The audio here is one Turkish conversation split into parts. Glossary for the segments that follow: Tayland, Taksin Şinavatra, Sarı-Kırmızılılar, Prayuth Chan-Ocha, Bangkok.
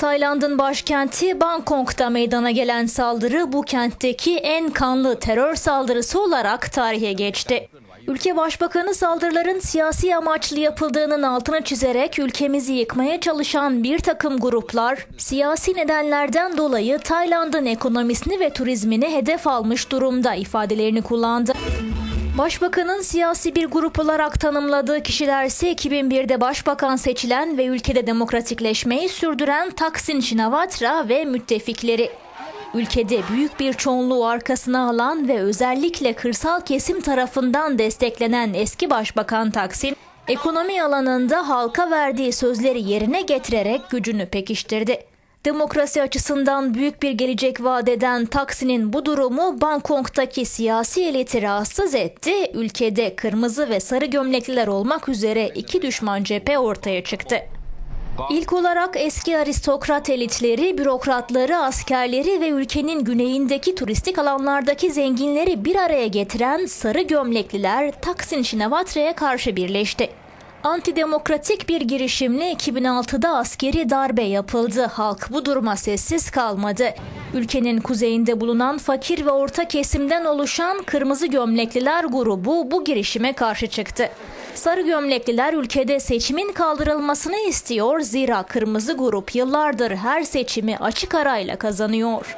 Tayland'ın başkenti Bangkok'ta meydana gelen saldırı bu kentteki en kanlı terör saldırısı olarak tarihe geçti. Ülke Başbakanı saldırıların siyasi amaçlı yapıldığının altını çizerek ülkemizi yıkmaya çalışan bir takım gruplar siyasi nedenlerden dolayı Tayland'ın ekonomisini ve turizmini hedef almış durumda ifadelerini kullandı. Başbakanın siyasi bir grup olarak tanımladığı kişiler ise 2001'de başbakan seçilen ve ülkede demokratikleşmeyi sürdüren Taksin Şinavatra ve müttefikleri. Ülkede büyük bir çoğunluğu arkasına alan ve özellikle kırsal kesim tarafından desteklenen eski başbakan Taksin, ekonomi alanında halka verdiği sözleri yerine getirerek gücünü pekiştirdi. Demokrasi açısından büyük bir gelecek vaat eden Taksin'in bu durumu Bangkok'taki siyasi eliti rahatsız etti. Ülkede kırmızı ve sarı gömlekliler olmak üzere iki düşman cephe ortaya çıktı. İlk olarak eski aristokrat elitleri, bürokratları, askerleri ve ülkenin güneyindeki turistik alanlardaki zenginleri bir araya getiren sarı gömlekliler Taksin Şinavatra'ya karşı birleşti. Antidemokratik bir girişimle 2006'da askeri darbe yapıldı. Halk bu duruma sessiz kalmadı. Ülkenin kuzeyinde bulunan fakir ve orta kesimden oluşan Kırmızı Gömlekliler grubu bu girişime karşı çıktı. Sarı Gömlekliler ülkede seçimin kaldırılmasını istiyor, zira Kırmızı grup yıllardır her seçimi açık arayla kazanıyor.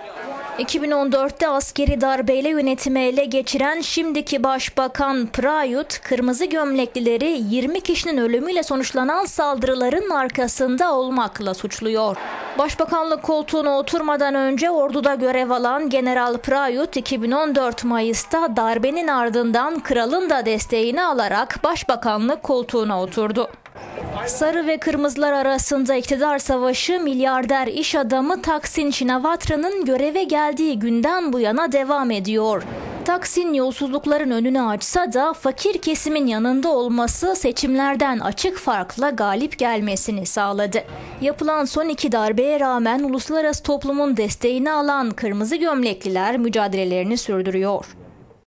2014'te askeri darbeyle yönetimi ele geçiren şimdiki başbakan Prayuth, Kırmızı Gömleklileri 20 kişinin ölümüyle sonuçlanan saldırıların arkasında olmakla suçluyor. Başbakanlık koltuğuna oturmadan önce orduda görev alan General Prayuth, 2014 Mayıs'ta darbenin ardından kralın da desteğini alarak başbakanlık koltuğuna oturdu. Sarı ve kırmızılar arasında iktidar savaşı milyarder iş adamı Taksin Şinavatra'nın göreve geldiği günden bu yana devam ediyor. Taksin yolsuzlukların önünü açsa da fakir kesimin yanında olması seçimlerden açık farkla galip gelmesini sağladı. Yapılan son iki darbeye rağmen uluslararası toplumun desteğini alan Kırmızı Gömlekliler mücadelelerini sürdürüyor.